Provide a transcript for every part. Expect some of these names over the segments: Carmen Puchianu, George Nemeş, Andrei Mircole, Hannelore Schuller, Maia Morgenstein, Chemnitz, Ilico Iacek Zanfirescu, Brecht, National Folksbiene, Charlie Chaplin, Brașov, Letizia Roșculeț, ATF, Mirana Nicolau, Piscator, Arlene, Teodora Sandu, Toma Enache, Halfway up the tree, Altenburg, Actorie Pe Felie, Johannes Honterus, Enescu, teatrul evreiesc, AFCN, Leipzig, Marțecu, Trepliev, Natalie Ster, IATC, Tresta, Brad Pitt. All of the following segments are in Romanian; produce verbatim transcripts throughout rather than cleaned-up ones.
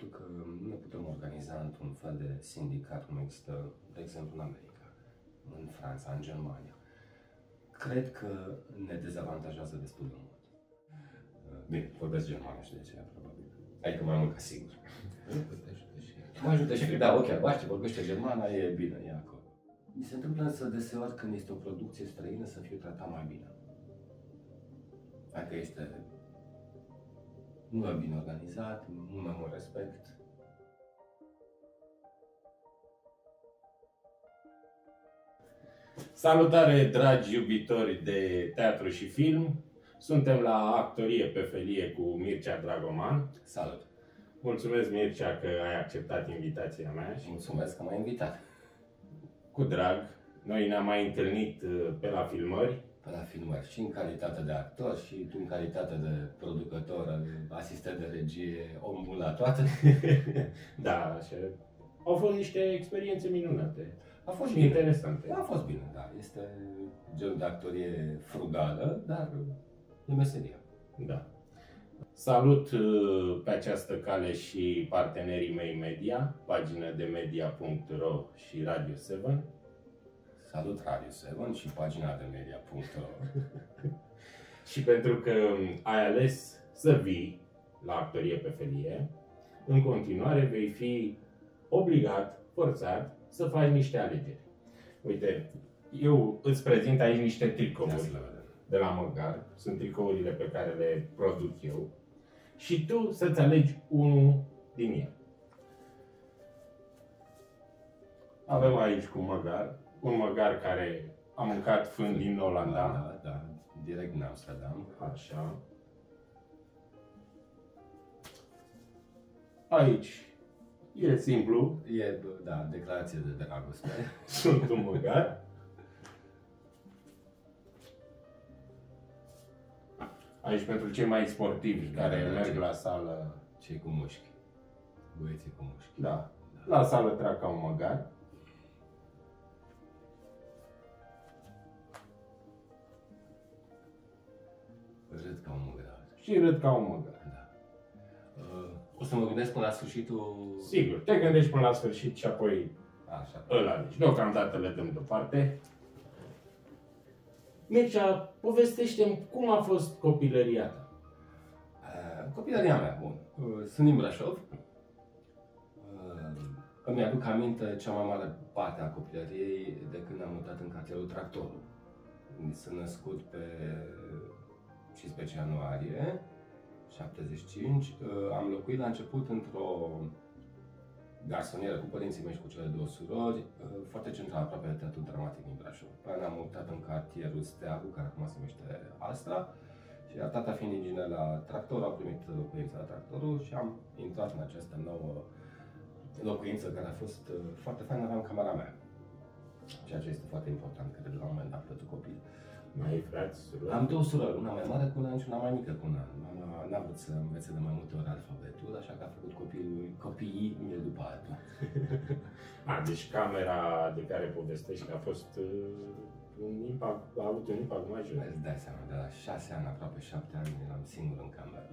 faptul că nu ne putem organiza într-un fel de sindicat, cum există, de exemplu, în America, în Franța, în Germania. Cred că ne dezavantajează destul de mult. Bine, vorbesc germană și de aceea, probabil. Adică mai mult ca sigur. Mă ajută și da, ok, baște, vorbește germana, e bine, e acolo. Mi se întâmplă însă deseori când este o producție străină să fiu tratat mai bine. Dacă este nu mai bine organizat, nu mai mult respect. Salutare, dragi iubitori de teatru și film! Suntem la Actorie Pe Felie cu Mircea Dragoman. Salut! Mulțumesc, Mircea, că ai acceptat invitația mea și mulțumesc că m-ai invitat. Cu drag, noi ne-am mai întâlnit pe la filmări. Pe la filmări și în calitate de actor și tu în calitate de producător, asistent de regie, om bun la toate. Da, așa. Au fost niște experiențe minunate. A fost bine. Interesante. A fost bine, da. Este genul de actorie frugală, dar e meseria. Da. Salut pe această cale și partenerii mei media, pagina de media punct ro și Radio șapte. Salut Radio șapte și pagina de media punct ro. Și pentru că ai ales să vii la Actorie Pe Felie, în continuare vei fi obligat, forțat, să faci niște alegeri. Uite, eu îți prezint aici niște tricouri de la măgar. Sunt tricourile pe care le produc eu. Și tu să-ți alegi unul din ele. Avem aici cu măgar, un măgar care a mâncat fân din Olanda. Da, da, direct în Amsterdam. Așa. Aici. E simplu. E, da, declarație de dragoste. Sunt un măgar. Aici pentru cei mai sportivi care da, merg ce, la sală. Cei cu mușchi. Băieții cu mușchi. Da. Da. La sală trag ca un măgar. Râd ca un măgar. Și râd ca un măgar. Da. Uh. O să mă gândesc până la sfârșitul... Sigur, te gândești până la sfârșit și apoi așa, îl alegi. Deocamdată le dăm deoparte. Mircea, povestește-mi cum a fost copilăria ta. Copilăria mea, bun. Sunt din Brașov. Îmi aduc aminte cea mai mare parte a copilăriei de când am mutat în cartierul Tractorul. Sunt născut pe cincisprezece ianuarie. șaptezeci și cinci, am locuit la început într-o garsonieră cu părinții mei și cu cele două surori, foarte central, aproape de Teatrul Dramatic din Brașov. Ne-am mutat în cartierul Steagul, care acum se numește Astra, și tata fiind inginer la Tractor, am primit locuința la Tractorul și am intrat în această nouă locuință care a fost foarte faină, aveam camera mea, ceea ce este foarte important, cred, la un moment dat pentru copil. Mai frați, surori? Am două surori, una mai mare cu un an și una mai mică cu un an. Mama n-a vrut să învețe de mai multe ori alfabetul, așa că a făcut copilul, copiii unul după altul. A, deci camera de care povestești a fost uh, un impact, a avut un impact major. Îți dai seama, de la șase ani, aproape șapte ani, eram singur în cameră.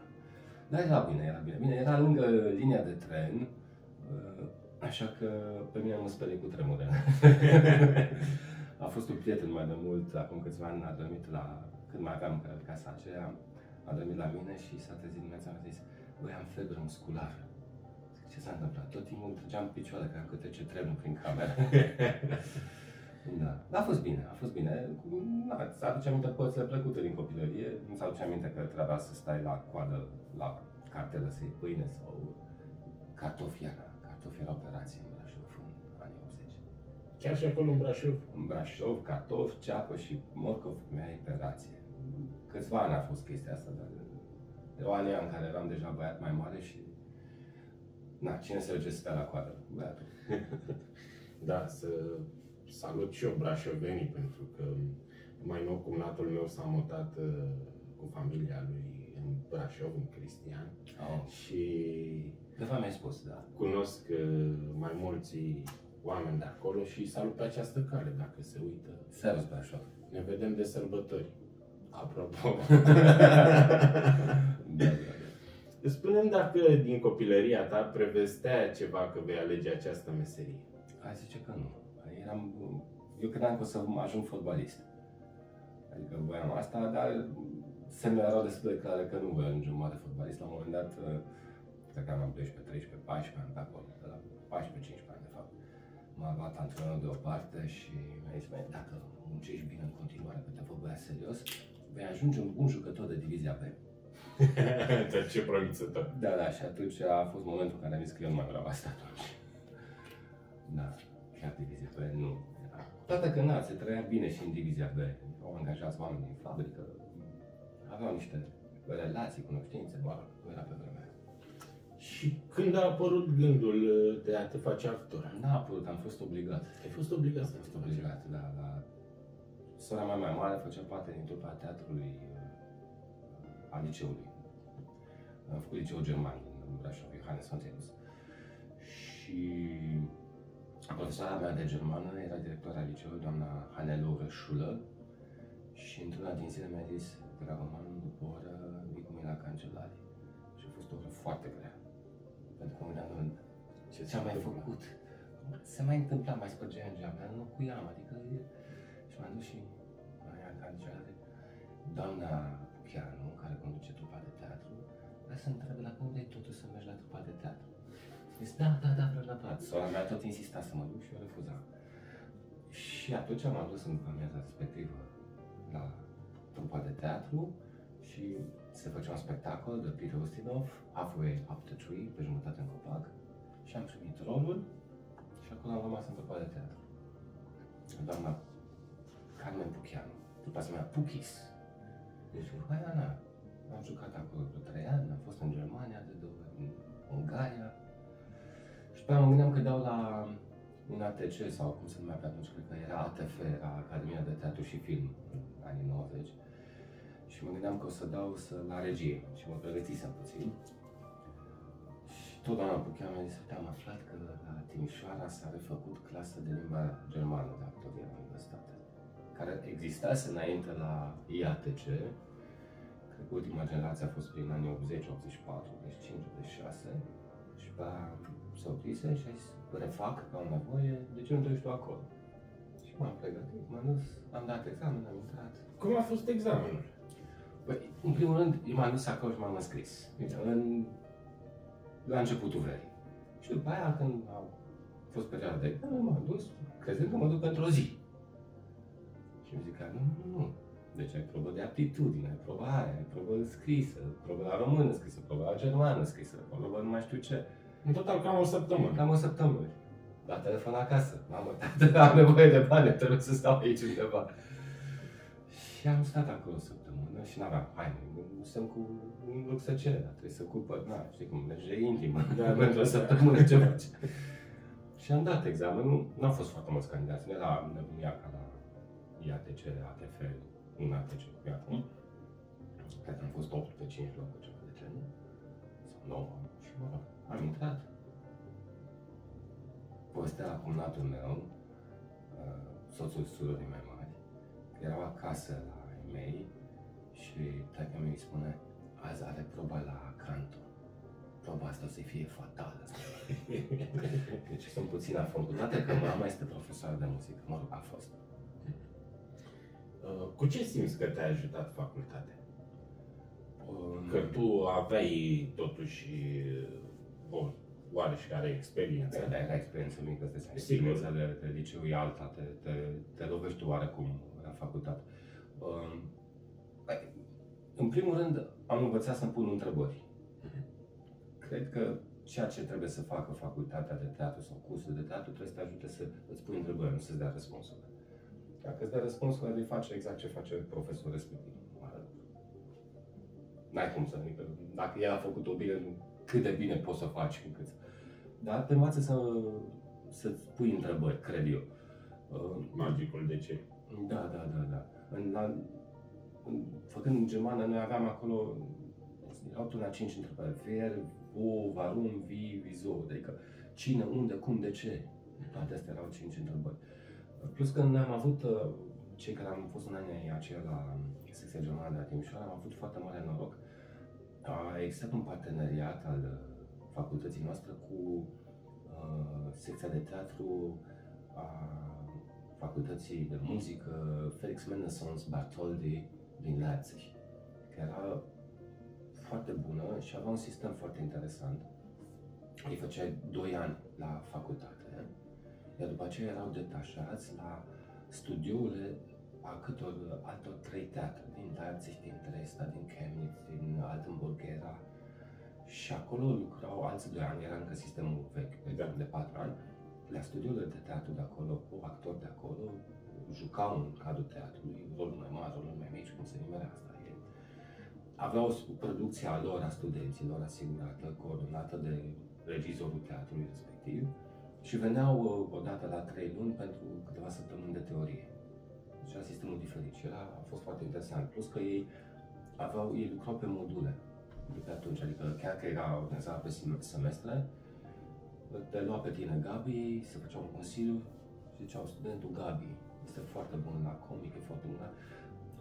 Dar era bine, era bine. Bine, era lângă linia de tren, uh, așa că pe mine mă sperie cu tremurele. A fost un prieten mai de mult, acum câțiva ani, a dormit la, când mai aveam în casa aceea, a dormit la mine și s-a trezit dimineața, mi-a zis, băi, am febră musculară. Zic, ce s-a întâmplat? Tot timpul trăgeam picioarele ca câte ce trenul prin cameră. Da. A fost bine, a fost bine. Da, să aduce aminte părțile plăcute din copilărie, nu ți aduce aminte că trebuia să stai la coadă, la cartelă să iei pâine sau cartofi era, cartofi era operație în Brașov în anii optzeci. Chiar și acolo în Brașov? În Brașov, cartofi, ceapă și morcov mi-ai operație. Câțiva ani a fost chestia asta, dar erau anii în care eram deja băiat mai mare și... Na, cine se duce să stea la coadă? Băiatul. Da, să salut și eu brașovenii, pentru că mai nou cumnatul meu s-a mutat cu familia lui în Brașov, în Cristian. Oh. Și... De fapt mi-ai spus, da. Cunosc mai mulți oameni de acolo și salut pe această cale, dacă se uită. Servus, Brașov. Ne vedem de sărbători. Apropo. Da, da, da. Spune-mi dacă din copilăria ta prevestea ceva că vei alege această meserie. Ai zice că nu. Eram, eu credeam că o să ajung fotbalist. Adică voiam asta, dar semnele erau destul de clare că nu voi ajunge un mare fotbalist. La un moment dat, cred că am doisprezece, treisprezece, paisprezece ani de acolo, de la paisprezece, cincisprezece ani de fapt. M-a luat antrenorul de o parte și mi-a zis, dacă muncești bine în continuare, că te vă băia serios, vei ajunge un bun jucător de divizia B. Dar ce promiță tău. Da, da, și atunci a fost momentul în care am zis că eu nu mai vreau asta atunci. Da, chiar divizia B nu. Toată că na, se trăia bine și în divizia B. Au angajați oameni din fabrică, aveau niște relații, cunoștințe, bă, nu era pe vremea. Și când a apărut gândul de a te face actor? N-a apărut, am fost obligat. Ai fost obligat să fost obligat, da, da. Sora mea mai mare făcea parte din trupa teatrului a liceului. Am făcut liceul german din Brașov, Johannes Honterus. Și profesoara mea de germană era directoarea liceului, doamna Hannelore Schuller. Și într-una din zile mi-a zis, Dragoman, după o oră, vii cu mine la cancelarii. Și a fost o oră foarte grea. Pentru că mâna nu... Ce ți-am mai făcut? Se mai întâmpla, mai spărgea în geam, dar nu cuiam, adică... Și m-am dus și la cancelare. Doamna Puchianu, care conduce trupa de teatru, vrea să întrebe la cum de-ai totul să mergi la trupa de teatru. Zice, da, da, da, vreau neapărat. Sora mea tot insista să mă duc și eu refuzam. Și atunci m-am dus în amiaza respectivă la trupa de teatru și se făcea un spectacol de Peter Ustinov, Halfway up the tree, pe jumătate în copac, și am primit rolul și acolo am rămas în trupa de teatru. Doamna Carmen Puchianu, trupa se numea Puchis. Deci, aia, na, am jucat acolo vreo trei ani, am fost în Germania, de două ori în Ungaria. Și pe aia mă gândeam că dau la un A T C sau cum se numea pe atunci, cred că era A T F, era Academia de Teatru și Film, în anii nouăzeci. Și mă gândeam că o să dau să, la regie și mă pregătisem puțin. Și tot doamna Puchianu mi-a zis, am aflat că la Timișoara s-a refăcut clasa de limba germană de actorie la universitate, care existase înainte la I A T C. Cred că ultima generație a fost prin anii optzeci, optzeci și patru, optzeci și cinci, optzeci și șase. Și pe aia se oprise și a zis, refac că am nevoie, de ce nu te duci tu acolo? Și m-am pregătit, m-am dus, am dat examen, am intrat. Cum a fost examenul? Păi, în primul rând, m-am dus acolo și m-am înscris, în... la începutul verii. Și după aia, când a fost perioada de examen, m-am dus, crezând că mă duc pentru o zi. Și mi zic, nu, nu, nu. Deci ai probă de aptitudine, ai probă aia, ai probă scrisă, probă la română scrisă, probă la germană scrisă, probă nu mai știu ce. În total, cam o săptămână. Cam o săptămână. La telefon acasă. Mamă, tată, am nevoie de bani, trebuie să stau aici undeva. Și am stat acolo o săptămână și n-aveam haine. Nu sunt cu un loc să cere, dar trebuie să cumpăr. Na, știi cum, merge intimă. Pentru o săptămână ce faci. Și am dat examenul. N-au fost foarte mulți candidați. Nu era nebunia ca la I A T C, A T F, un A T C pe acum. Cred că am fost opt pe cinci locuri, ceva de genul. Sau nouă. Și mă rog, am intrat. Povestea la cumnatul meu, soțul surorii mele, erau acasă la ei mei și taică mi spune, azi are proba la canto. Proba asta o să fie fatală. Deci sunt puțin afortunată că mama este profesoară de muzică. Mă rog, a fost. Cu ce simți că te-a ajutat facultatea? Că tu aveai totuși o oareșcare experiență. Da, era experiență mică, experiența de, de liceu e alta, te, te, te lovești oarecum la facultate. Um, în primul rând, am învățat să-mi pun întrebări. Cred că ceea ce trebuie să facă facultatea de teatru sau cursul de teatru trebuie să te ajute să îți pui întrebări, nu să-ți dea răspunsul. Dacă îți dea răspunsul, îi face exact ce face profesorul respectiv. N-ai cum să, adică, dacă el a făcut-o bine, cât de bine poți să o faci cu cât. Dar te învață să, să-ți pui întrebări, cred eu. Magicul de ce? Da, da, da, da. În, la, în, făcând în germană, noi aveam acolo, erau până la cinci întrebări. Ver, o, varum, vi, vizo. Adică cine, unde, cum, de ce. Toate astea erau cinci întrebări. Plus că am avut, cei care am fost în anii aceia la secția germană de la Timișoara, am avut foarte mare noroc. A existat un parteneriat al facultății noastre cu uh, secția de teatru a facultății de muzică Felix Mendelssohn Bartholdy din Leipzig, care era foarte bună și avea un sistem foarte interesant. Îi făceai doi ani la facultate, iar după aceea erau detașați la studiourile a câtor altor trei teatre, din Leipzig, din Tresta, din Chemnitz, din Altenburg era. Și acolo lucrau alți doi ani, era încă sistemul vechi, da. de patru ani, la studiourile de teatru de acolo, cu actori de acolo, jucau în cadrul teatrului, rolul mai mare, rolul mai mici, cum se numerea asta. Aveau o producție a lor, a studenților, asigurată, coordonată de regizorul teatrului respectiv și veneau o dată la trei luni pentru câteva săptămâni de teorie. Deci era sistemul diferit și era, a fost foarte interesant. Plus că ei, aveau, ei lucrau pe module de pe atunci, adică chiar că era organizat pe semestre, te lua pe tine Gabi, se făcea un consiliu și ziceau studentul Gabi este foarte bun la comic, e foarte bun la...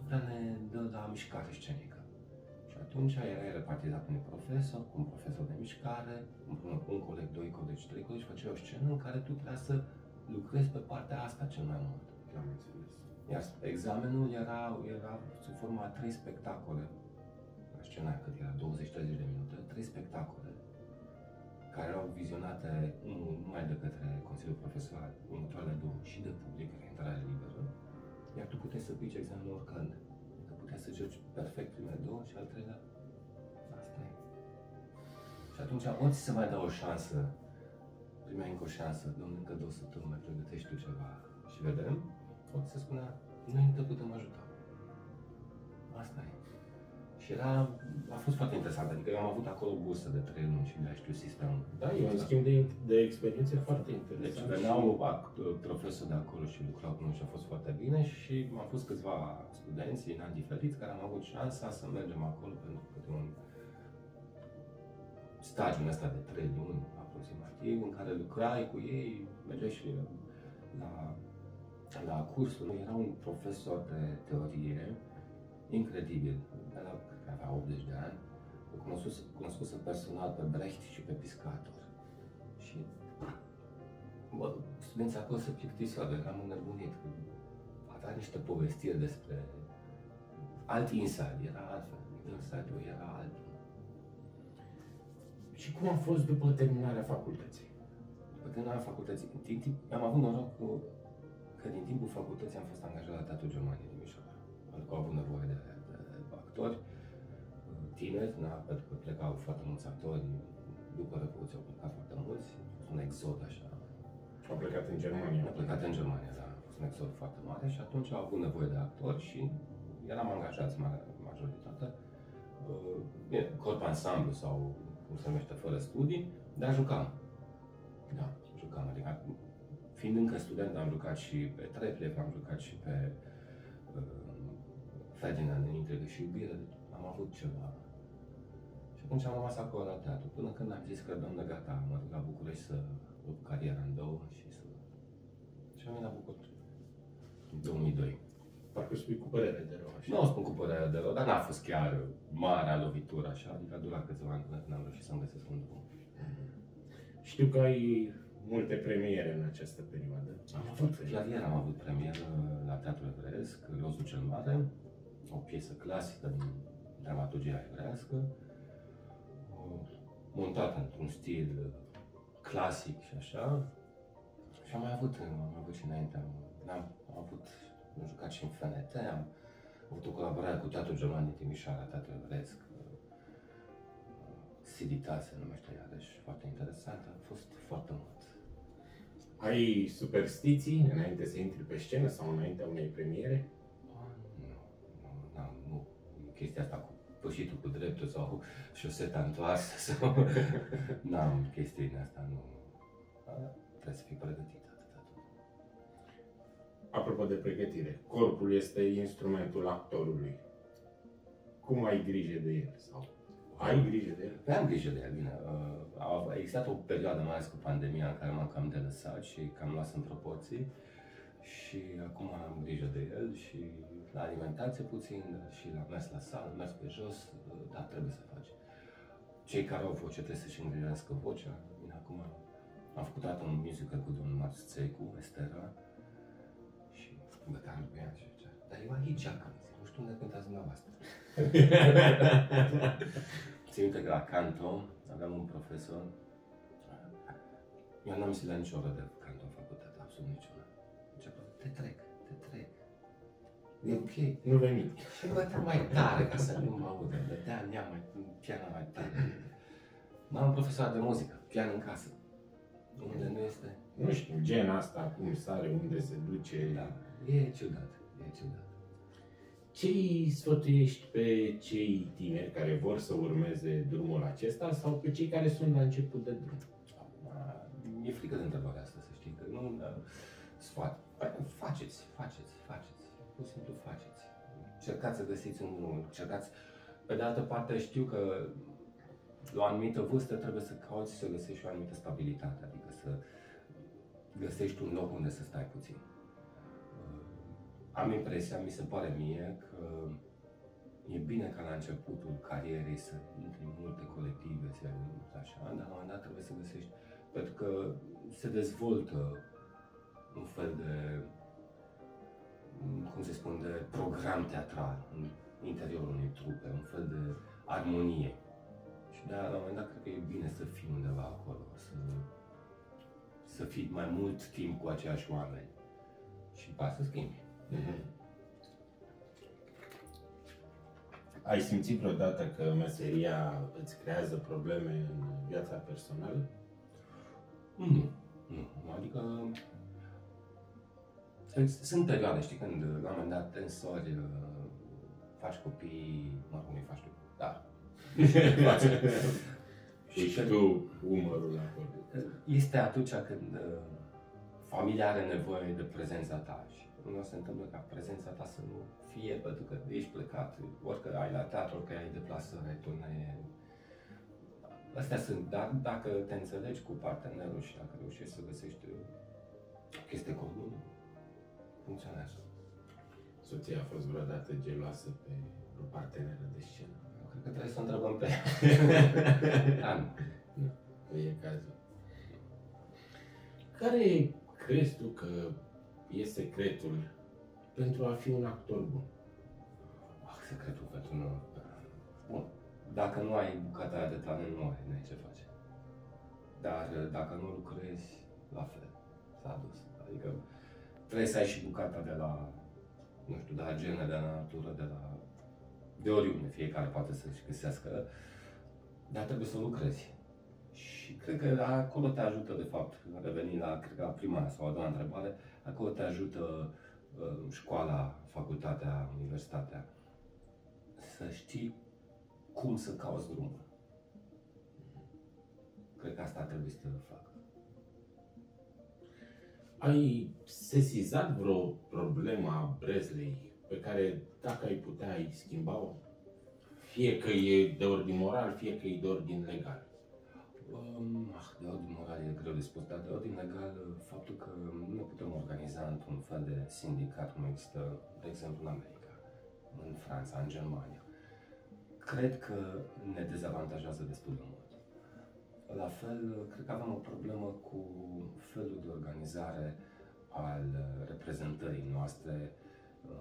dar ne dă la mișcare scenică. Și atunci era repartizat unui profesor, cu un profesor de mișcare, împreună cu un coleg, doi colegi, trei colegi, făceai o scenă în care tu trebuia să lucrezi pe partea asta cel mai mult. Am înțeles. Iar examenul era, era sub forma a trei spectacole, la scena cât era douăzeci-treizeci de minute, trei spectacole, care erau vizionate unul numai de către Consiliul Profesoral, următoarele două și de public, care intrare liberă, iar tu puteai să pici examenul oricând. Puteai să joci perfect primele două și al treilea, asta e. Și atunci ori ți se mai dă o șansă, primeai încă o șansă, domnule, încă două săptămâni mai pregătești tu ceva și vedem, ori ți se spunea, noi te putem ajuta. Asta e. Și era, a fost foarte interesant, adică eu am avut acolo bursă de trei luni și de-aia știu sistemul. Da, e un schimb de, de experiențe foarte interesant. Deci veneau profesori de acolo și lucrau cu noi și a fost foarte bine și am fost câțiva studenți în ani diferiți care am avut șansa să mergem acolo pentru că un stagiu ăsta de trei luni aproximativ în care lucrai cu ei, mergeai și la, la cursul. Era un profesor de teorie incredibil, avea optzeci de ani, cunoscuse, cunoscuse personal pe Brecht și pe Piscator. Și bă, studenții acolo se plictiseau, eram înnebunit. Avea niște povestiri despre alt inside, era altfel, inside-ul era altul. Și cum a fost după terminarea facultății? După terminarea facultății, din timp, am avut noroc cu, că din timpul facultății am fost angajat la Teatrul German din Timișoara. Pentru că au avut nevoie de, de, de actori tineri, na, pentru că plecau foarte mulți actori, după Revoluție au plecat foarte mulți, a fost un exod așa. Au plecat în Germania. Au plecat în Germania, da, a fost un exod foarte mare și atunci au avut nevoie de actori și eram angajați majoritatea, bine, corp ansamblu sau cum se numește, fără studii, dar jucam. Da, jucam, adică fiind încă student am jucat și pe Trepliev, am jucat și pe Ferdinand în Intrigă și Iubire, am avut ceva. Și atunci am rămas acolo la teatru, până când am zis că, doamnă, gata, mă duc la București să rup cariera în două și să... Și am venit la București în două mii doi. Parcă spui cu părere de rău, așa? Nu o spun cu părere de rău, dar n-a fost chiar marea lovitură, așa, adică a durat câțiva ani până când am reușit să-mi găsesc un drum. Știu că ai multe premiere în această perioadă. Am avut, chiar ieri am avut premieră la Teatrul Evreiesc, Lozul cel Mare, o piesă clasică din dramaturgia evrească, montată într-un stil clasic și așa. Și am mai avut, am avut și înainte, am, am avut, am jucat și în F N T, am avut o colaborare cu Teatrul German din Timișoara, Teatrul Evreiesc, Sidita se numește ea, deci foarte interesantă, a fost foarte mult. Ai superstiții înainte să intri pe scenă sau înaintea unei premiere? Da, nu, chestia asta cu pășitul cu dreptul sau șoseta întoarsă sau... N-am chestii din asta, nu... Trebuie să fii pregătit atâta tot. Apropo de pregătire, corpul este instrumentul actorului. Cum ai grijă de el? Sau ai grijă de el? Am grijă de el, bine. A existat o perioadă, mai ales cu pandemia, în care m-am cam delăsat și cam luat în proporții. Și acum am grijă de el și la alimentație puțin, și la mers la sală, mers pe jos, da, trebuie să faci. cei care au voce trebuie să-și îngrijească vocea. Bine, acum am făcut dată un musical cu domnul Marțecu, Estera, și de care îl băia și cea. Dar eu aici Jacan, nu știu unde cântați dumneavoastră. Țin minte că la canto aveam un profesor. Eu n-am zis la nicio oră de canto în facultate, absolut niciuna. Începea, te trec, te trec. E ok, nu veni. Și bătea mai tare ca să nu mă audă, bătea nea mai, piana mai tare. M-am profesor de muzică, pian în casă. Unde nu este? Nu știu, gen asta, cum sare, unde se duce. Da. E ciudat, e ciudat. Ce îi sfătuiești pe cei tineri care vor să urmeze drumul acesta sau pe cei care sunt la început de drum? Mi-e frică de întrebarea asta, să știi, că nu sfat. Faceți, faceți, faceți. Pur și simplu faceți. Încercați să găsiți un drum, încercați. Pe de altă parte știu că la o anumită vârstă trebuie să cauți și să găsești o anumită stabilitate, adică să găsești un loc unde să stai puțin. Am impresia, mi se pare mie, că e bine ca la începutul carierei să intri în multe colective, să așa, dar la un moment dat trebuie să găsești, pentru că se dezvoltă un fel de, cum se spune, de program teatral în interiorul unei trupe, un fel de armonie. Și de-aia, la un moment dat, cred că e bine să fii undeva acolo, să, să fii mai mult timp cu aceiași oameni și după să schimbi. Mm-hmm. Ai simțit vreodată că meseria îți creează probleme în viața personală? Nu, nu, adică sunt perioade, știi, când la un moment dat tensori, faci copii, mă rog, nu-i faci tu, da. Și că tu umărul acolo. Este atunci când familia are nevoie de prezența ta și nu se întâmplă ca prezența ta să nu fie, pentru că ești plecat, orică ai la teatru, orică ai deplasări, ai turnee. Astea sunt, dar dacă te înțelegi cu partenerul și dacă reușești să găsești o chestie comună, funcționează. Soția a fost vreodată geloasă pe o parteneră de scenă? Cred că trebuie să o întrebăm pe ea. Da, nu. Nu e cazul. Care crezi tu că e secretul pentru a fi un actor bun? Ah, secretul pentru un actor bun. Dacă nu ai bucata aia de talent, nu ai, n-ai ce face. Dar dacă nu lucrezi, la fel, s-a dus. Adică trebuie să ai și bucata de la, nu știu, de la genă, de la natură, de la, de oriunde, fiecare poate să-și găsească, dar trebuie să lucrezi. Și cred că acolo te ajută, de fapt, revenind la, cred că la prima sau a doua întrebare, acolo te ajută școala, facultatea, universitatea, să știi cum să cauți drumul. Cred că asta trebuie să te facă. Ai sesizat vreo problemă a Breslei pe care, dacă ai putea, ai schimba-o? Fie că e de ordin moral, fie că e de ordin legal. Um, de ordin moral e greu de spus, dar de ordin legal, faptul că nu ne putem organiza într-un fel de sindicat, cum există, de exemplu, în America, în Franța, în Germania. Cred că ne dezavantajează destul de mult. La fel, cred că avem o problemă cu felul de organizare al reprezentării noastre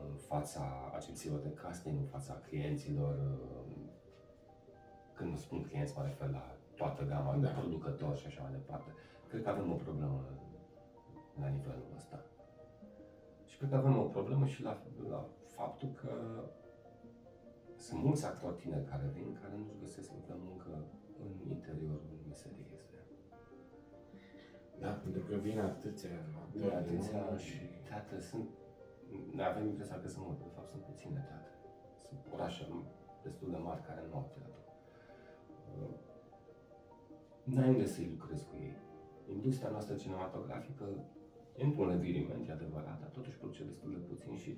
în fața agențiilor de casting, în fața clienților. Când spun clienți, mă refer la toată gama de producători și așa mai departe. Cred că avem o problemă la nivelul ăsta. Și cred că avem o problemă și la, la faptul că sunt mulți actori tineri care vin, care nu-și găsesc multă muncă în interiorul meseriei. Da, pentru că vin atâția actori atâția și teatre sunt. Noi avem impresia că sunt multe, de fapt sunt puține teatre. Sunt orașe destul de mari care nu au teatru. N-ai unde să-i lucrezi cu ei. Industria noastră cinematografică e într-un reviriment, e adevărat, dar totuși produce destul de puțin și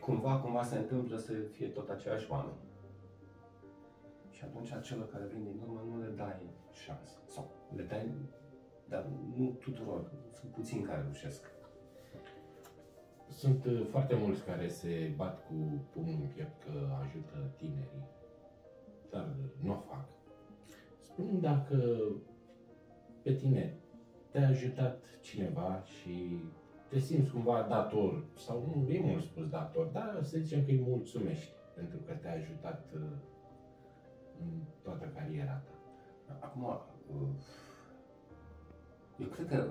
cumva, cumva se întâmplă să fie tot aceiași oameni. Și atunci acelor care vin din urmă nu le dai șansă. Sau le dai, dar nu tuturor, sunt puțini care reușesc. Sunt foarte mulți care se bat cu pumnul în piept că ajută tinerii, dar nu o fac. Spune-mi dacă pe tine te-a ajutat cineva și te simți cumva dator, sau nu e mult spus dator, dar să zicem că îi mulțumești pentru că te-a ajutat în toată cariera ta. Acum, eu cred că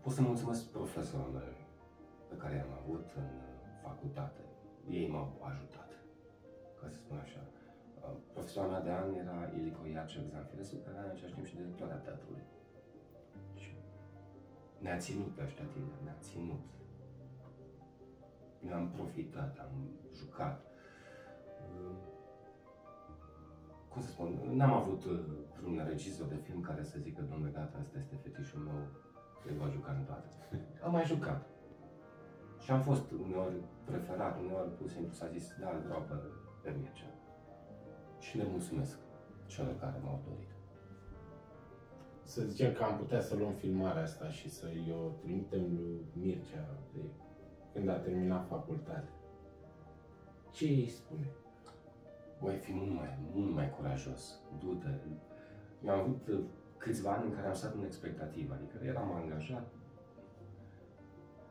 pot să mulțumesc profesorilor pe care i-am avut în facultate. Ei m-au ajutat, ca să spun așa. Profesoara mea de an era Ilico Iacek Zanfirescu, care era în același timp și directoarea teatrului. Și ne-a ținut pe ăștia tineri, ne-a ținut. Ne-am profitat, am jucat. Cum să spun, n-am avut un regizor de film care să zică, domnule, gata, asta este fetișul meu, îl va juca în toate. Am mai jucat. Și am fost uneori preferat, uneori pur și simplu s-a zis, da, îl vreau pe, pe Mircea. Și le mulțumesc celor care m-au dorit. Să zicem că am putea să luăm filmarea asta și să-i o trimitem lui Mircea de când a terminat facultatea. Ce îi spune? Voi fi mult mai, mult mai curajos. Du-te. Eu am avut câțiva ani în care am stat în expectativă, adică eram angajat.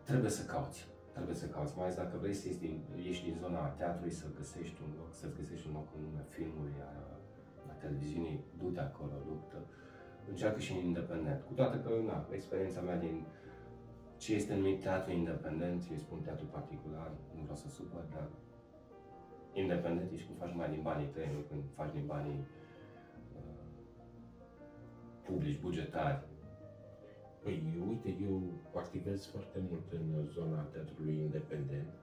Trebuie să cauți. Trebuie să cauți, mai ales dacă vrei să ieși din, ieși din zona teatrului, să găsești un loc, să-ți găsești un loc în lumea filmului, a, a televiziunii, du-te acolo, luptă. Încearcă și independent. Cu toate că, na, experiența mea din ce este numit teatru independent, eu spun teatru particular, nu vreau să supăr, dar independent ești când faci mai din banii tăi, nu când faci din banii uh, publici, bugetari. Păi, uite, eu activez foarte mult în zona teatrului independent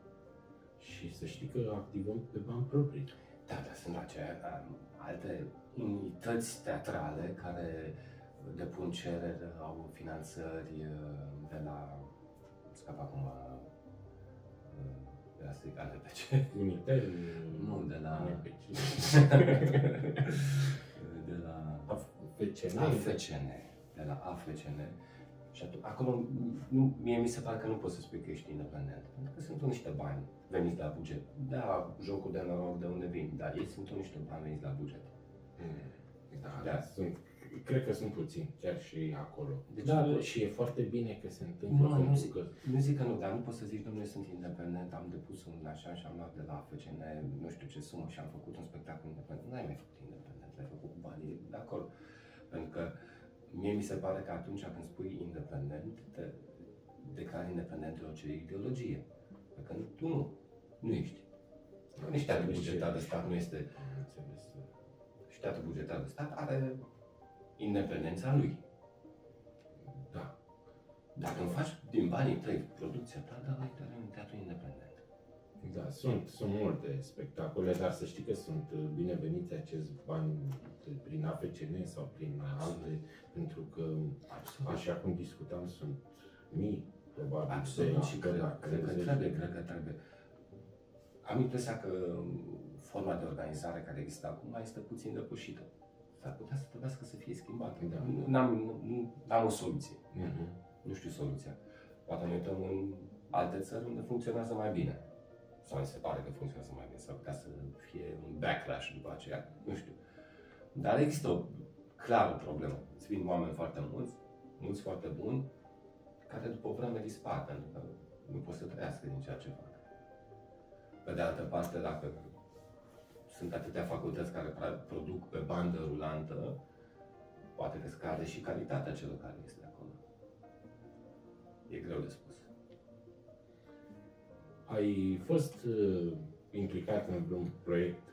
și să știi că activăm pe bani proprii. Da, dar sunt acea, alte unități teatrale care depun cereri, au finanțări de la, scap acum, de la strict, ale pe ce? Unități? Nu, de la... de la... A F C N. A F C N. De la A F C N. Și atunci, acolo, nu, mie mi se pare că nu poți să spui că ești independent, pentru că sunt niște bani veniți la buget. Da, jocul de noroc de unde vin, dar ei sunt niște bani veniți la buget. Da, da. Sunt, cred că sunt puțini, chiar și acolo. Deci, dar nu, și e foarte bine că se întâmplă. Nu, nu, zic, că... nu zic că nu, dar nu poți să zici, domnule, sunt independent, am depus un așa și am luat de la A F C N, nu știu ce sumă și am făcut un spectacol independent. N-ai mai făcut independent, ai făcut banii de acolo. Pentru că mie mi se pare că atunci când spui independent, te declari independent de orice ideologie. Pentru că tu nu, nu ești. Nici teatrul bugetar de stat nu este. Și teatrul bugetar de stat are independența lui. Da. Dacă îmi faci din banii tăi producția ta, dar ai un teatru independent. Da, sunt, sunt multe spectacole, dar să știi că sunt bineveniți acești bani prin A F C N sau prin alte, pentru că, absolut, așa cum discutam, sunt mii, probabil. Absolut, de, și cred, da, cred, cred că trebuie, cred că trebuie. Am impresia că forma de organizare care există acum este puțin depășită. S-ar putea să trebuiască să fie schimbată. Da. N-am o soluție. Uh-huh. Nu știu soluția. Poate ne uităm în alte țări unde funcționează mai bine. Sau mi se pare că funcționează mai bine, s-ar putea să fie un backlash după aceea, nu știu. Dar există o clară problemă. Îți vin oameni foarte mulți, mulți foarte buni, care după o vreme dispar, pentru că nu pot să trăiască din ceea ce fac. Pe de altă parte, dacă sunt atâtea facultăți care produc pe bandă rulantă, poate că scade și calitatea celor care este acolo. E greu de spus. Ai fost uh, implicat în vreun proiect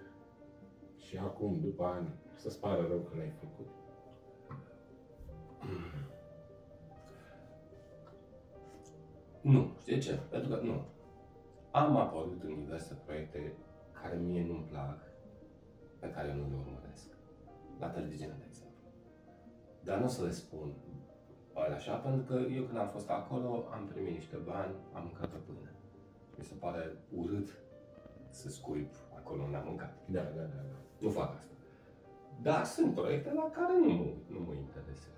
și acum, după ani, să-ți pară rău că l-ai făcut? Nu. Știi ce? Pentru că nu. Am apărut în diverse proiecte care mie nu-mi plac, pe care nu le urmăresc. La televiziune, de exemplu. Dar nu o să le spun așa, pentru că eu când am fost acolo, am primit niște bani, am mâncat o pâine. Mi se pare urât să scuip acolo unde am mâncat. Da, da, da, da. Nu fac asta. Dar sunt proiecte la care nu, nu mă interesează.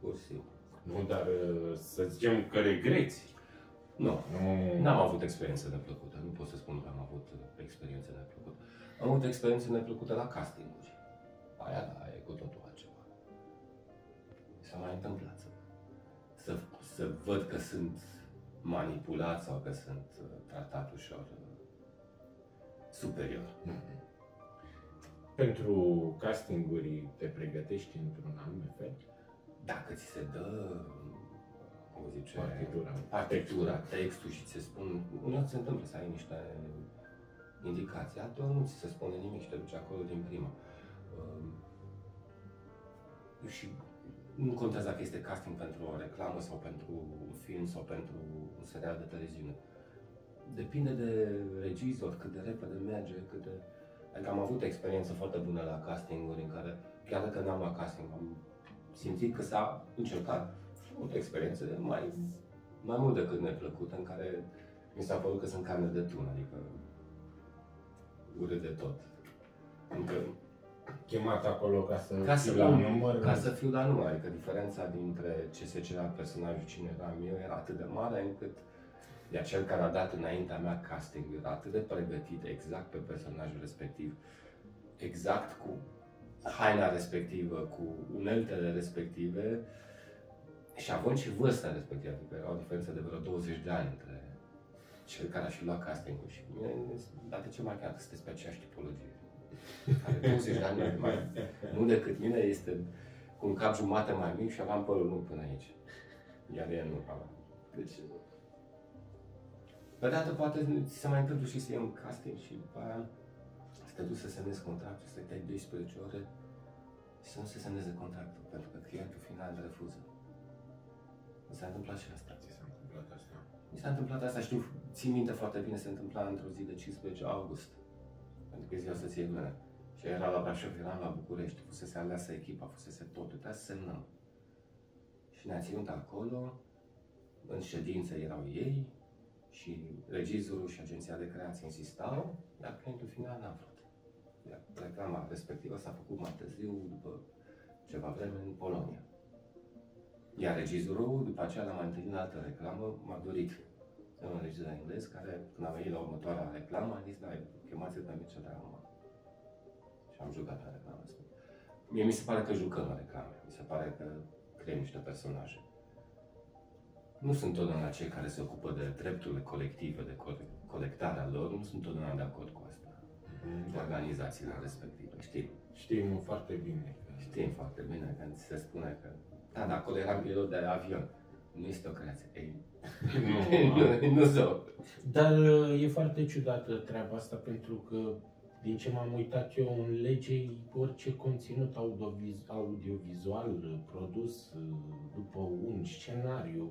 Pur și simplu. Nu, dar să zicem că regreți. Nu. Mm. N-am avut experiențe neplăcute. Nu pot să spun că am avut experiențe neplăcute. Am avut experiențe neplăcute la castinguri. Aia, da, e cu totul altceva. Mi s-a mai întâmplat să, să, să văd că sunt manipulat sau că sunt tratat ușor superior. Mm-hmm. Pentru castinguri te pregătești într-un anume fel? Dacă ți se dă, cum zice, partitura, partitura textul. textul și ți se spun, nu ți se întâmplă să ai niște indicații, atunci nu ți se spune nimic și te duci acolo din prima. Și nu contează dacă este casting pentru o reclamă sau pentru un film sau pentru un serial de televiziune. Depinde de regizor, cât de repede merge, cât de... Adică am avut experiență foarte bună la castinguri în care, chiar dacă n-am la casting, am simțit că s-a încercat o experiență mai, mai mult decât neplăcută, în care mi s-a părut că sunt carne de tun, adică urât de tot. Încă chemat acolo ca să ca fiu să, la număr. Ca să fiu la număr, adică diferența dintre ce se cerea personajul cine eram eu era atât de mare încât iar cel care a dat înaintea mea casting era atât de pregătit exact pe personajul respectiv, exact cu haina respectivă, cu uneltele respective și având și vârsta respectivă, adică era o diferență de vreo douăzeci de ani între cel care a și luat castingul și mine, dar de ce mai chiar că sunteți pe aceeași tipologie? Care douăzeci de ani mai mult decât mine, este cu un cap jumate mai mic și aveam părul lung până aici, iar el nu avea. Deci, pe dată poate ți se mai întâmplă și să iei un casting și după aia să te duci să semnezi contractul, să te dai douăsprezece ore și să nu se semneze contractul, pentru că clientul final refuză. Mi s-a întâmplat și asta. Mi s-a întâmplat asta. Mi s-a întâmplat asta, știu, țin minte foarte bine, se întâmpla într-o zi de cincisprezece august, pentru că ziua soției mele. Și era la Brașov, eram la București, fusese aleasă echipa, fusese totul, trebuia să semnăm. Și ne-a ținut acolo, în ședință erau ei, și regizorul și agenția de creație insistau, dar clientul final n-a vrut. Iar reclama respectivă s-a făcut mai târziu, după ceva vreme, în Polonia. Iar regizorul, după aceea, l-a mai întâlnit în altă reclamă, m-a dorit. Era un regizor englez care, când am venit la următoarea reclamă, a zis, da, chemați-l pe Mircea Dragoman. Și am jucat la reclamă. Mie mi se pare că jucăm la reclame, mi se pare că creăm niște personaje. Nu sunt totdeauna cei care se ocupă de drepturile colective, de colectarea lor, nu sunt totdeauna de acord cu asta. Mm-hmm. Organizațiile respective, știm. Știm foarte bine. Știm foarte bine că se spune că... Da, dar acolo era pilot de avion. Nu este o creație. Ei, nu, nu zău. Dar e foarte ciudată treaba asta, pentru că, din ce m-am uitat eu în lege, orice conținut audiovizual produs după un scenariu,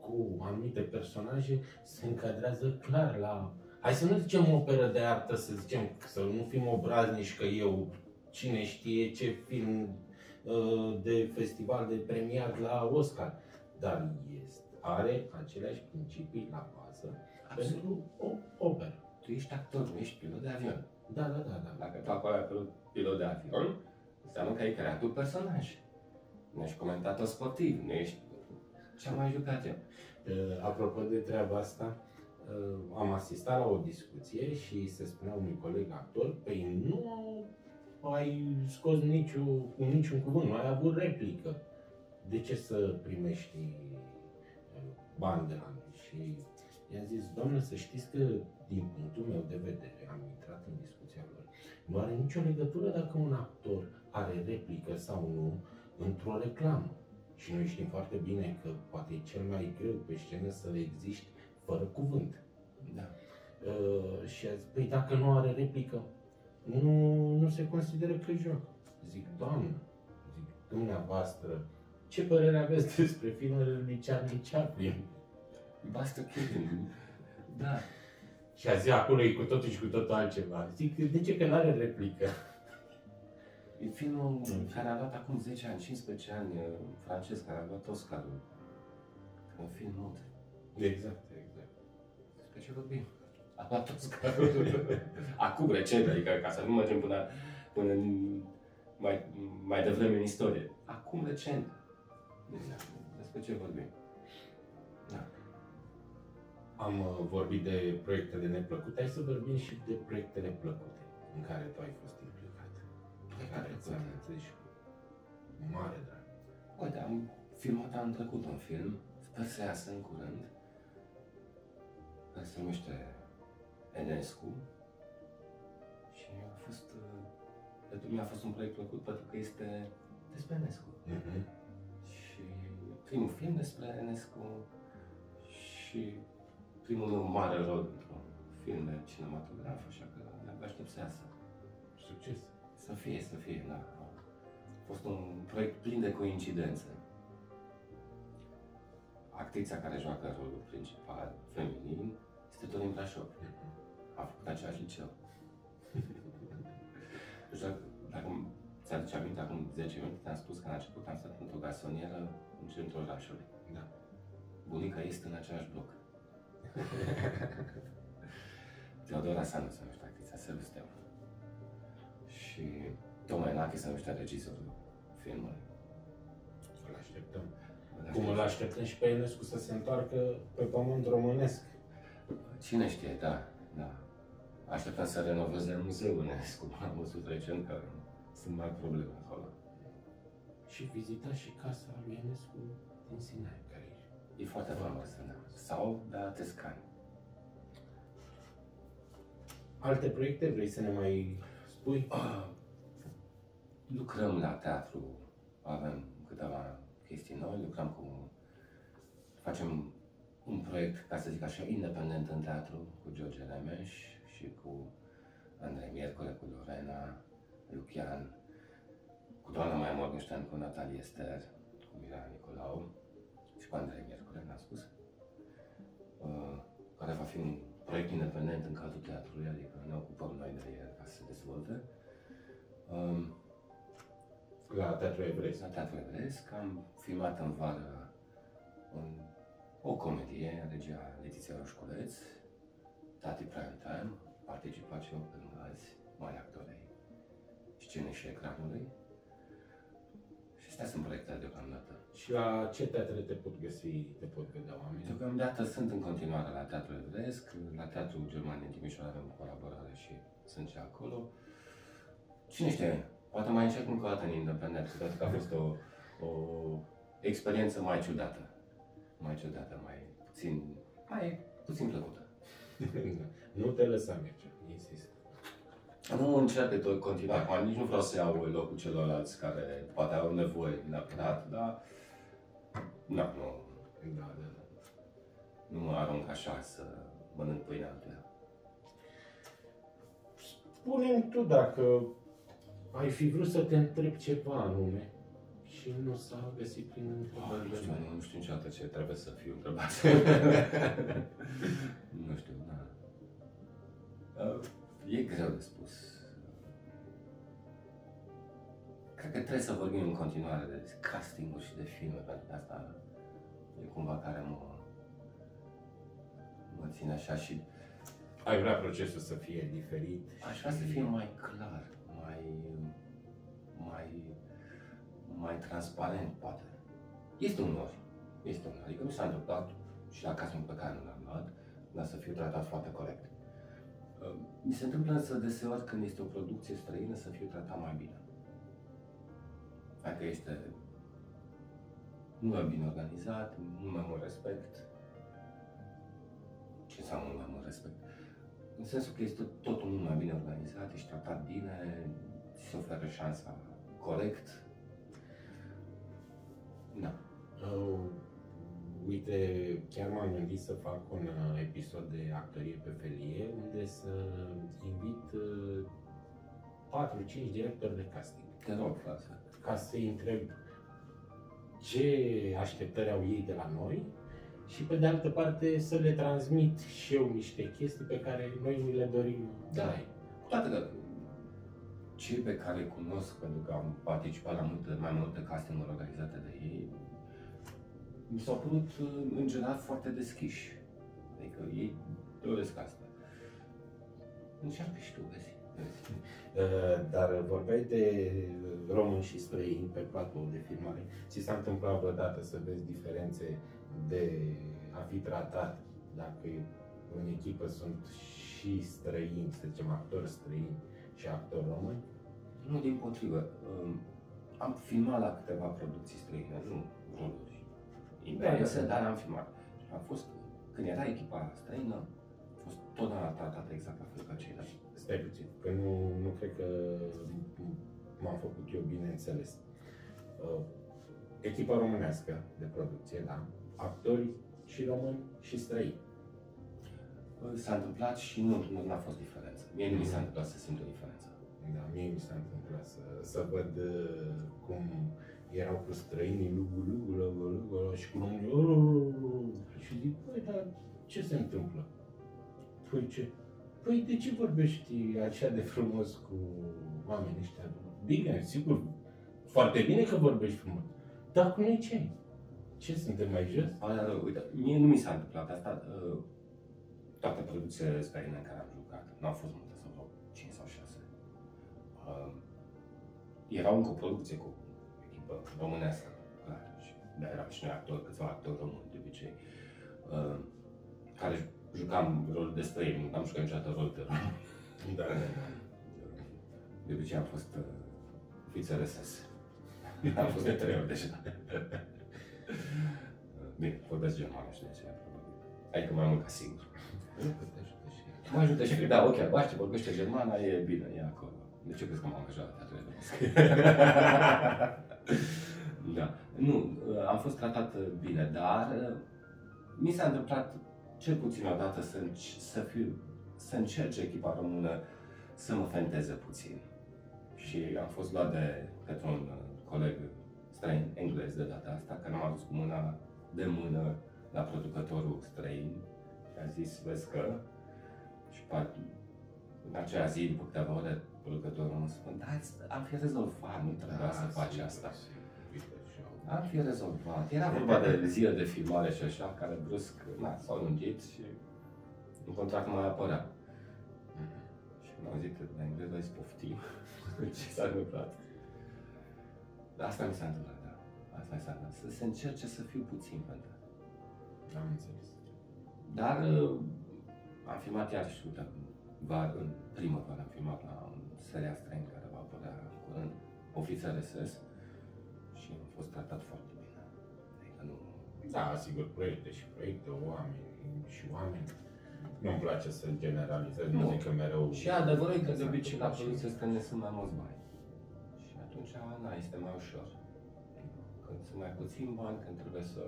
cu anumite personaje, se încadrează clar la... Hai să nu zicem operă de artă, să zicem, să nu fim obraznici că eu, cine știe ce film de festival de premiat la Oscar, dar este, are aceleași principii la bază pentru o operă. Tu ești actor, nu ești pilot de avion. Da, da, da, da. Dacă tu acolo ai pilot de avion, înseamnă că ai creat un personaj. Nu ești comentator sportiv, nu ești... Ce-am mai jucat eu? Apropo de treaba asta, am asistat la o discuție și se spunea unui coleg actor, păi nu ai scos niciun, niciun cuvânt, nu ai avut replică. De ce să primești bani de la noi? Și i-am zis, doamnă, să știți că, din punctul meu de vedere, am intrat în discuția lor, nu are nicio legătură dacă un actor are replică sau nu într-o reclamă. Și noi știm foarte bine că poate e cel mai greu pe scenă să existi fără cuvânt. Da. Uh, și a zis, păi dacă nu are replică, nu, nu se consideră că joacă. Zic, doamnă, zic, dumneavoastră, ce părere aveți despre filmele lui Charlie Chaplin? Basta kidding. Da. Și a zis, acolo e cu totul și cu totul altceva. Zic, de ce că nu are replică? E filmul care a luat acum zece ani, cincisprezece ani, francez, care a luat Oscarul. Un film mult. Exact, exact. Despre ce vorbim? A luat Oscarul. Acum, recent, adică ca să nu mergem până, până mai, mai devreme în istorie. Acum, recent. Exact. Despre ce vorbim? Da. Am vorbit de proiectele neplăcute, hai să vorbim și de proiectele plăcute în care tu ai fost implicat. care ți-am întâi și cu mare drag. Uite, am filmat anul trecut un film, sper să iasă în curând, care se numește Enescu și a fost, pentru mine a fost un proiect plăcut pentru că este despre Enescu. Mm-hmm. Și primul film despre Enescu și primul meu mare rol într-un film de cinematograf, așa că abia aștept să iasă. Succes! Să fie, să fie, da. A fost un proiect plin de coincidențe. Actrița care joacă rolul principal feminin este Tonin Prașov. A făcut același liceu. Dacă ți-aduce aminte, acum zece minute te-am spus că la început am stat într-o gasonieră în centrul orașului. Da. Bunica este în același bloc. Teodora Sandu se numește actrița, Servus Teo. Și Toma Enache se numește regizorul filmului. Îl așteptăm. Cum îl așteptăm și pe Enescu să se întoarcă pe pământ românesc. Cine știe, da, da. Așteptăm să renoveze muzeul Enescu. Am văzut recent că sunt mai probleme acolo. Și vizita și casa lui Enescu din Sinai, care e foarte frumoasă, da. Sau de Atescani. Alte proiecte vrei să ne mai spui? Ah, lucrăm la teatru, avem câteva chestii noi, lucrăm cu... Facem un proiect, ca să zic așa, independent în teatru, cu George Nemeş și cu Andrei Mircole, cu Lorena, Lucian, cu doamna Maia Morgenstein, cu Natalie Ster, cu Mirana Nicolau și cu Andrei Mircole, n-am spus, uh, care va fi un proiect independent în cadrul teatrului, adică ne ocupăm noi de el ca să se dezvolte. Uh, la Teatrul Evreiesc. La Teatrul Evreiesc. Am filmat în vară un, o comedie, regia Letizia Roșculeț, Tati Prime Time, participat și eu în alți mari actori scenei și ecranului. Și astea sunt proiectele deocamdată. Și la ce teatre te pot găsi, te pot vedea oamenii? Deocamdată sunt în continuare la Teatrul Evreiesc, la Teatrul German din Timișoara avem colaborare și sunt și acolo. Cine știe, poate mai încerc încă o dată în independent, pentru că a fost o, o experiență mai ciudată. Mai ciudată, mai puțin, mai puțin plăcută. Nu te lăsa, Mircea, insist. Nu încerc de tot continua, acum nici nu vreau să iau locul celorlalți care poate au nevoie neapărat, dar da, nu, da, da, da. Nu mă arunc așa să mănânc pâinea altuia. Spune-mi tu dacă ai fi vrut să te întreb ceva anume și nu s-a găsit prin întrebare. Nu știu, nu știu niciodată ce trebuie să fiu întrebat. Nu știu, da. Uh. E greu de spus. Cred că trebuie să vorbim în continuare de casting-uri și de filme, pentru că asta e cumva care mă, mă ține așa și... Ai vrea procesul să fie diferit? Aș vrea să fie mai clar, mai, mai, mai transparent, poate. Este un nor, este un nor. Adică nu s-a întâmplat și la casting pe care nu l-am luat, dar să fiu tratat foarte corect. Mi se întâmplă însă deseori când este o producție străină să fiu tratat mai bine. Dacă este mult mai bine organizat, mult mai mult respect. Ce înseamnă mult mai mult respect? În sensul că este totul mult mai bine organizat, ești tratat bine, ți se oferă șansa corect. Da. Uh, uite, chiar m-am gândit să fac un episod de Actorie pe Felie, unde să invit patru cinci directori de casting. Te rog, frate. Ca să-i întreb ce așteptări au ei de la noi și, pe de altă parte, să le transmit și eu niște chestii pe care noi ni le dorim. Da, toate că cei pe care îi cunosc, pentru că am participat la multe, mai multe castinguri organizate de ei, mi s-au părut, în general, foarte deschiși. Adică ei doresc asta. Încearcă și tu, vezi. Dar vorbeai de români și străini pe platformă de filmare. Ți s-a întâmplat vreodată să vezi diferențe de a fi tratat dacă în echipă sunt și străini, să zicem, actori străini și actori români? Nu, din potrivă. Am filmat la câteva producții străine, nu vrunuri imperioase, dar am filmat. A fost, când era echipa străină, a fost totdeauna tratată exact la fel ca ceilalți. Stai puțin, că nu, nu cred că m-am făcut eu bineînțeles. Echipa românească de producție, da? Actori și români și străini. S-a întâmplat și nu, nu a fost diferență. Mie nu mi s-a întâmplat să simt o diferență. Da, mie mi s-a întâmplat să, să văd cum erau cu străinii lugu, lugu, lugu, lugu și cu românii. Și zic, păi, dar ce se întâmplă? Păi ce? Păi de ce vorbești așa de frumos cu oamenii ăștia? Bine, sigur, foarte bine că vorbești frumos. Dar cu noi ce ai? Ce suntem mai jos? A, da, da, uite, mie nu mi s-a întâmplat asta. Uh, toate producțiile străine în care am jucat, n-au fost multe, sunt vreo cinci sau șase. Uh, erau încă o producție cu echipă românească, clar, și, dar eram și noi actori, câțiva actori români de obicei, uh, care jucam rolul de străini, nu am jucat niciodată rolul de români. Da, de obicei am fost uh, ofițer S S. Am fost de trei ori deja. Bine, vorbesc germană și de aceea, probabil. Adică mai mult ca singur. Mă ajută și... Da, ok, baște, vorbește germana, e bine, e acolo. De ce crezi că m-am angajat la Teatrul Evreiesc? Da. Nu, am fost tratat bine, dar mi s-a întâmplat cel puțin odată să, să, fiu, să încerce echipa română să mă fenteze puțin. Și am fost luat de către un coleg străin, englez de data asta, care m-a dus cu mâna de mână la producătorul străin și a zis, vezi că... Și parcă, în acea zi, după câteva ore, producătorul îmi spune, da, am fi rezolvat, nu trebuia da, să faci asta. Am fi rezolvat. Era vorba de zile de filmare și așa, care brusc s-au lungit și în contract mai apărea. Și când am zis că la engleză îi poftim, ce s-a întâmplat? Asta mi s-a întâmplat, da. Asta mi s-a întâmplat. Să se încerce să fiu puțin pentru. Am înțeles. Dar am filmat iar și uita, în primăvară am filmat la un serial străin care va apărea în curând, Ofițer S S, și am fost tratat foarte bine. Adică nu... Da, sigur, proiecte și proiecte, oameni și oameni. Nu-mi place să generalizez, nu zic că mereu... Și adevărul e că de obicei la producție străine sunt mai mulți bani. Atunci, na, este mai ușor. Când sunt mai puțini bani, când trebuie să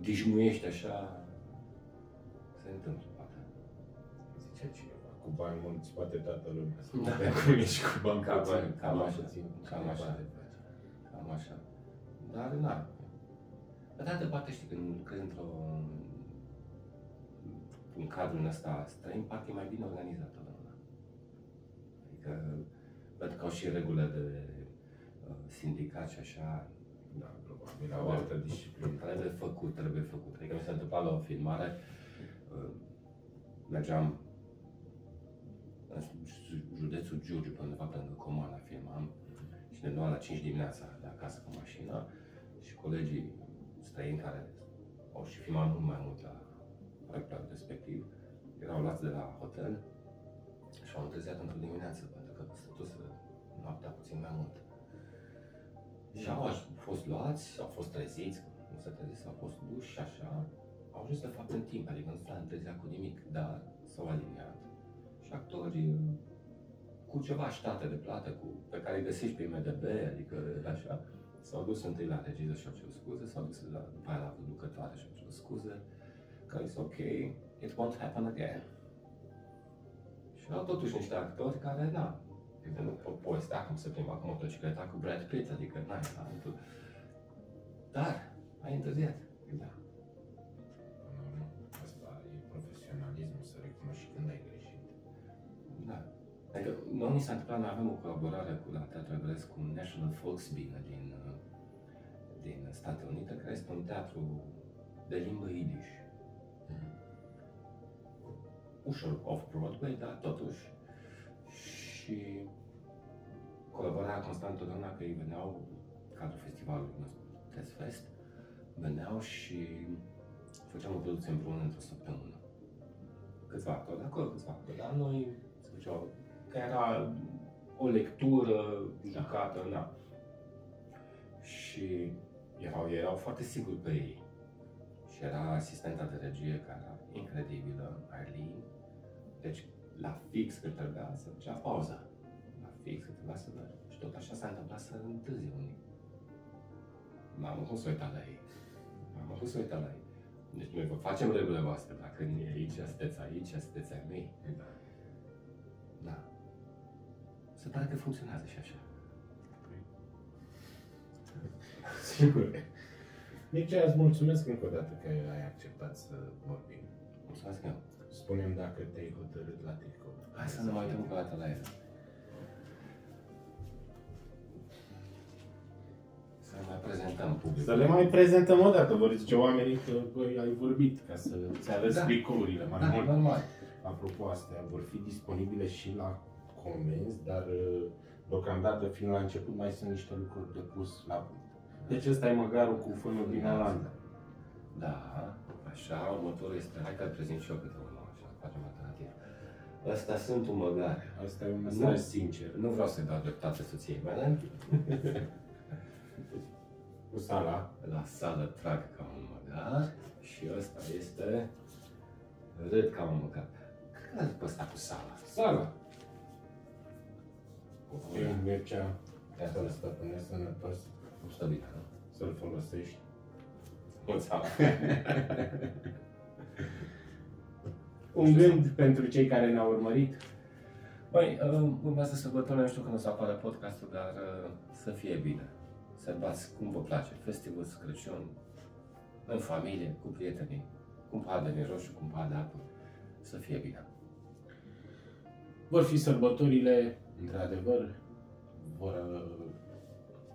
dișmuiești așa, se întâmplă poate. Zicea cineva, cu bani mulți, poate toată lumea. Da, cum ești cu bani cam puțin, bani, cam, cam așa, puțin, cam așa, bani. Cam așa. Dar, na, pe de altă parte, știi, când crezi într-un cadru ăsta străin, parcă e mai bine organizată lumea. Adică, pentru că au și regulile de uh, sindicat și așa, da, probabil, au altă disciplină. Trebuie făcut, trebuie făcut. Adică mi s-a întâmplat la o filmare, uh, mergeam în județul Giurgiu, pe undeva pe lângă Comana filmam, și ne luam la cinci dimineața de acasă cu mașina și colegii străini care au și filmat mult mai mult la proiectul respectiv, erau luați de la hotel și au întârziat într-o dimineață, pentru că se duse noaptea puțin mai mult. Și au fost luați, au fost treziți, nu se treziți, au fost duși și așa, au ajuns de fapt în timp, adică nu s-a întârziat cu nimic, dar s-au aliniat. Și actorii cu ceva state de plată, cu, pe care îi găsești pe I M D B, adică așa, s-au dus întâi la regizor și au cerut scuze, s-au dus la, după aia la producătoare și au cerut scuze, că it's ok, it won't happen again. Și au totuși niște actori care, na, nu poți da, cum se plimba cu motocicleta cu Brad Pitt, adică n-ai altul. Dar ai întârziat. Da. Asta e profesionalismul, să recunoști când ai greșit. Da. Adică, noi ni s-a întâmplat, noi avem o colaborare cu la Teatrul Evreiesc cu National Folksbiene din, din Statele Unite, care este un teatru de limbă idiș. Ușor off-Broadway, dar totuși. Și colaborarea constant totdeauna că ei veneau, în cadrul festivalului nostru, TESFEST, veneau și făceam o producție împreună într-o săptămână. Câțiva actori de acolo, câțiva actori de la noi, se făceau, că era o lectură dedicată, da. Da. Și erau, erau foarte siguri pe ei. Și era asistenta de regie, care era incredibilă, Arlene. Deci, la fix că trebuia să făcea pauza. La fix că trebuia să mergem. Și tot așa s-a întâmplat să întârzi unii. M-am avut să uita la ei. M-am avut să uita la ei. Deci noi vă facem regulile voastre, dacă nu e aici, sunteți aici, sunteți ai mei. Da. Da. Se pare că funcționează și așa. Sigur. Mircea, îți mulțumesc încă o dată că ai acceptat să vorbim. Mulțumesc eu. Spune-mi dacă te-ai hotărât la tricou. Hai să ne mai uităm o dată la el. Să le mai prezentăm public. Să le mai prezentăm o dată, vor zice oamenii că băi, ai vorbit, ca să-ți arăți da. Tricourile mai da, mult. Normal. Apropo, astea vor fi disponibile și la comenzi, dar deocamdată, fiind la început, mai sunt niște lucruri de pus la punct. Deci ăsta e măgarul cu fânul din Olanda. Da, așa, următorul este, hai că-l prezint și eu câte unul, așa, facem alternativ. Ăsta sunt un măgar. Asta e un mesaj sincer. Nu vreau să-i dau dreptate soției mele. Cu sala. La sală trag ca un măgar și ăsta este râd ca un măgar. Care după ăsta cu sala? Sala. Eu, Mircea, să-l stăpânești sănătos. Nu stă bine, nu? Să-l folosești. Mulțumesc. Un gând pentru cei care ne-au urmărit. Băi, urmează sărbătorile, nu știu când o să apară podcastul, dar să fie bine. Sărbați cum vă place, festivul, Crăciun, în familie, cu prietenii, cu un pahar de vin roșu, cu un pahar de apă, să fie bine. Vor fi sărbătorile, într-adevăr, vor,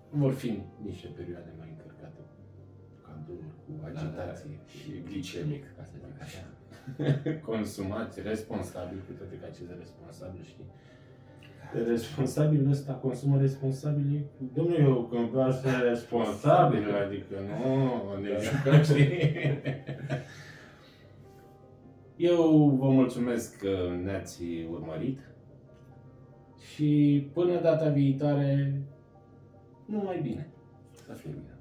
vor fi niște perioade mai încărcate, cu cadouri, cu agitație și glicemic, ca să zic așa. Consumați responsabil, cu toate că acest responsabil, știi? Responsabil ăsta consumă responsabil, domnule, eu când vreau să fie responsabil, adică nu, ne jucăm, știi? Eu vă mulțumesc că ne-ați urmărit și până data viitoare, numai bine, să fie bine.